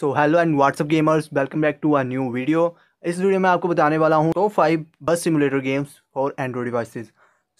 So hello and what's up gamers, welcome back to a new video. इस वीडियो में आपको बताने वाला हूँ top 5 bus simulator games for Android devices.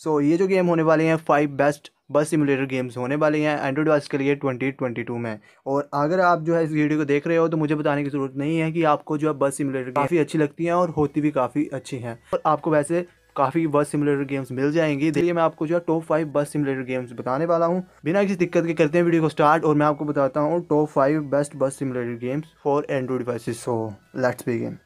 So ये जो गेम होने वाले हैं 5 बेस्ट बस सिमुलेटर गेम्स होने वाले हैं एंड्रॉइड डिवाइस के लिए 2022 में। और अगर आप जो है इस वीडियो को देख रहे हो तो मुझे बताने की ज़रूरत नहीं है कि आपको जो है बस सिमुलेटर काफ़ी अच्छी लगती हैं और होती भी काफ़ी अच्छी हैं। और आपको वैसे काफ़ी बस सिमुलेटर गेम्स मिल जाएंगी। इसलिए मैं आपको जो है टॉप 5 बस सिमुलेटर गेम्स बताने वाला हूँ। बिना किसी दिक्कत के करते हैं वीडियो को स्टार्ट और मैं आपको बताता हूँ top 5 best bus simulator games for Android devices. So let's begin.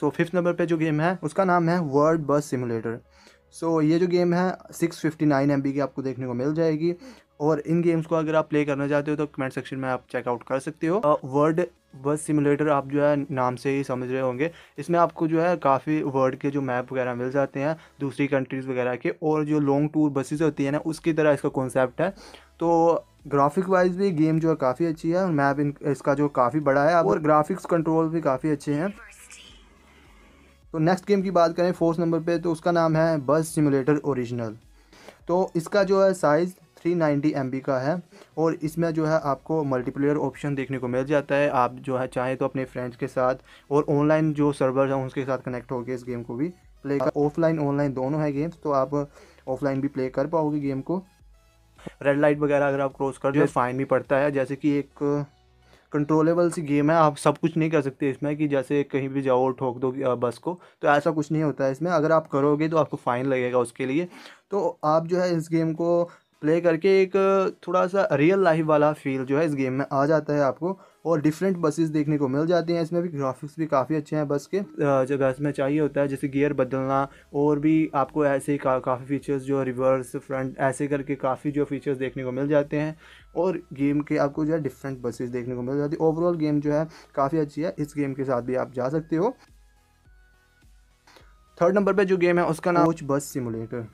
So fifth number पे जो गेम है उसका नाम है वर्ल्ड बस सिमुलेटर। सो ये जो गेम है 659 MB की आपको देखने को मिल जाएगी। और इन गेम्स को अगर आप प्ले करना चाहते हो तो कमेंट सेक्शन में आप चेकआउट कर सकते हो। वर्ल्ड बस सिमुलेटर आप जो है नाम से ही समझ रहे होंगे। इसमें आपको जो है काफ़ी वर्ल्ड के जो मैप वगैरह मिल जाते हैं दूसरी कंट्रीज़ वगैरह के, और जो लॉन्ग टूर बसेस होती है ना उसकी तरह इसका कॉन्सेप्ट है। तो ग्राफिक वाइज भी गेम जो है काफ़ी अच्छी है और मैप इसका जो काफ़ी बड़ा है और ग्राफिक्स कंट्रोल भी काफ़ी अच्छे हैं। तो नेक्स्ट गेम की बात करें फोर्थ नंबर पे तो उसका नाम है बस सिमुलेटर ओरिजिनल। तो इसका जो है साइज़ 390 MB का है और इसमें जो है आपको मल्टीप्लेयर ऑप्शन देखने को मिल जाता है। आप जो है चाहे तो अपने फ्रेंड्स के साथ और ऑनलाइन जो सर्वर हैं उसके साथ कनेक्ट होकर इस गेम को भी प्ले कर, ऑफलाइन ऑनलाइन दोनों है गेम्स, तो आप ऑफलाइन भी प्ले कर पाओगे गेम को। रेड लाइट वगैरह अगर आप क्रॉस कर दो फाइन भी पड़ता है। जैसे कि एक कंट्रोलेबल सी गेम है, आप सब कुछ नहीं कर सकते इसमें कि जैसे कहीं भी जाओ और ठोक दो बस को, तो ऐसा कुछ नहीं होता है इसमें। अगर आप करोगे तो आपको फ़ाइन लगेगा उसके लिए। तो आप जो है इस गेम को प्ले करके एक थोड़ा सा रियल लाइफ वाला फील जो है इस गेम में आ जाता है आपको। और डिफरेंट बसेस देखने को मिल जाती हैं। इसमें भी ग्राफिक्स भी काफ़ी अच्छे हैं बस के, जब इसमें चाहिए होता है जैसे गियर बदलना और भी आपको ऐसे ही काफ़ी फीचर्स जो रिवर्स फ्रंट ऐसे करके काफ़ी जो फीचर्स देखने को मिल जाते हैं। और गेम के आपको जो है डिफरेंट बसेस देखने को मिल जाती है। ओवरऑल गेम जो है काफ़ी अच्छी है, इस गेम के साथ भी आप जा सकते हो। थर्ड नंबर पर जो गेम है उसका नाम coach bus simulator.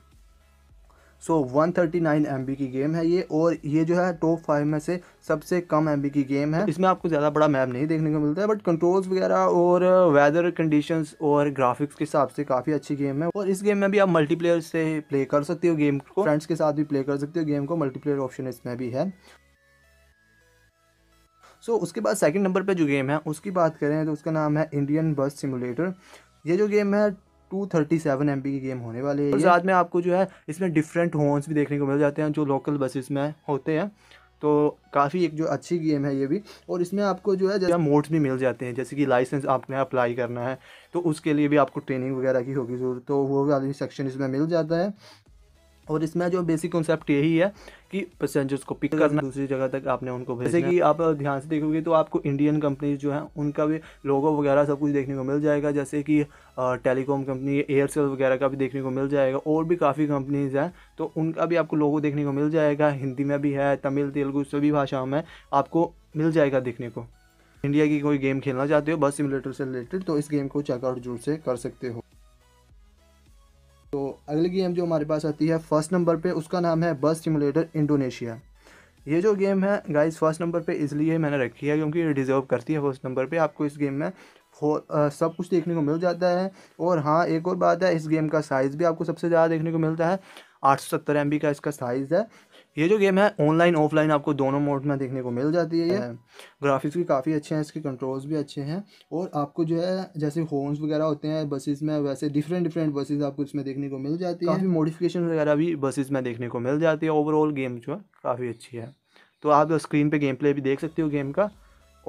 So 139 MB की गेम है ये, और ये जो है टॉप 5 में से सबसे कम MB की गेम है। इसमें आपको ज़्यादा बड़ा मैप नहीं देखने को मिलता है, बट कंट्रोल्स वगैरह और वेदर कंडीशंस और ग्राफिक्स के हिसाब से काफ़ी अच्छी गेम है। और इस गेम में भी आप मल्टीप्लेयर से प्ले कर सकते हो गेम को, फ्रेंड्स के साथ भी प्ले कर सकते हो गेम को, मल्टीप्लेयर ऑप्शन इसमें भी है। सो उसके बाद सेकेंड नंबर पर जो गेम है उसकी बात करें तो उसका नाम है इंडियन बस सिमुलेटर। ये जो गेम है 237 MB की गेम होने वाली है। और साथ में आपको जो है इसमें डिफरेंट हॉर्न्स भी देखने को मिल जाते हैं जो लोकल बसेस में होते हैं। तो काफ़ी एक जो अच्छी गेम है ये भी। और इसमें आपको जो है जैसे मोड्स भी मिल जाते हैं, जैसे कि लाइसेंस आपने अप्लाई करना है तो उसके लिए भी आपको ट्रेनिंग वगैरह की होगी ज़रूरत, तो वो वाली सेक्शन इसमें मिल जाता है। और इसमें जो बेसिक कॉन्सेप्ट यही है कि पैसेंजर्स को पिक करना, दूसरी जगह तक आपने उनको भेजना। जैसे कि आप ध्यान से देखोगे तो आपको इंडियन कंपनीज जो हैं उनका भी लोगो वगैरह सब कुछ देखने को मिल जाएगा, जैसे कि टेलीकॉम कंपनी एयरसेल वगैरह का भी देखने को मिल जाएगा। और भी काफ़ी कंपनीज़ हैं तो उनका भी आपको लोगो देखने को मिल जाएगा। हिंदी में भी है, तमिल, तेलुगु, सभी भाषाओं में आपको मिल जाएगा देखने को। इंडिया की कोई गेम खेलना चाहते हो बस सिमुलेटर से रिलेटेड तो इस गेम को चेकआउट जरूर से कर सकते हो। तो अगली गेम जो हमारे पास आती है फर्स्ट नंबर पे उसका नाम है बस सिमुलेटर इंडोनेशिया। ये जो गेम है गाइस फर्स्ट नंबर पे इसलिए मैंने रखी है क्योंकि ये डिजर्व करती है फर्स्ट नंबर पे। आपको इस गेम में सब कुछ देखने को मिल जाता है। और हाँ एक और बात है, इस गेम का साइज़ भी आपको सबसे ज़्यादा देखने को मिलता है, 870 MB का इसका साइज़ है। ये जो गेम है ऑनलाइन ऑफलाइन आपको दोनों मोड में देखने को मिल जाती है। ये ग्राफिक्स भी काफ़ी अच्छे हैं, इसके कंट्रोल्स भी अच्छे हैं। और आपको जो है जैसे हॉर्न्स वगैरह होते हैं बसेस में, वैसे डिफरेंट बसेस आपको इसमें देखने को मिल जाती है। काफ़ी मॉडिफिकेशन वगैरह भी बसेस में देखने को मिल जाती है। ओवरऑल गेम जो है काफ़ी अच्छी है। तो आप स्क्रीन पर गेम प्ले भी देख सकते हो गेम का,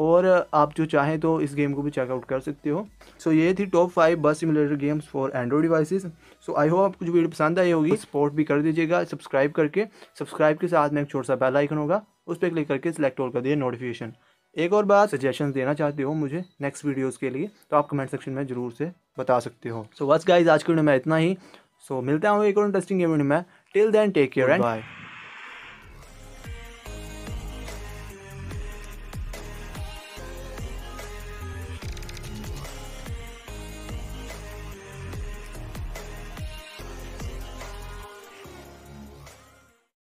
और आप जो चाहें तो इस गेम को भी चेकआउट कर सकते हो। सो ये थी top 5 bus simulator games for Android devices. So I hope आपको जो वीडियो पसंद आई होगी, सपोर्ट भी कर दीजिएगा सब्सक्राइब करके। सब्सक्राइब के साथ में एक छोटा सा बेल आइकन होगा, उस पर क्लिक करके सिलेक्ट ऑल कर दिए नोटिफिकेशन। एक और बात, सजेशन देना चाहते हो मुझे नेक्स्ट वीडियोज़ के लिए तो आप कमेंट सेक्शन में जरूर से बता सकते हो। सो बस गाइज आज के वीडियो में इतना ही। सो मिलता हूँ एक और इंटरेस्टिंग वीडियो में। Till then take care and bye.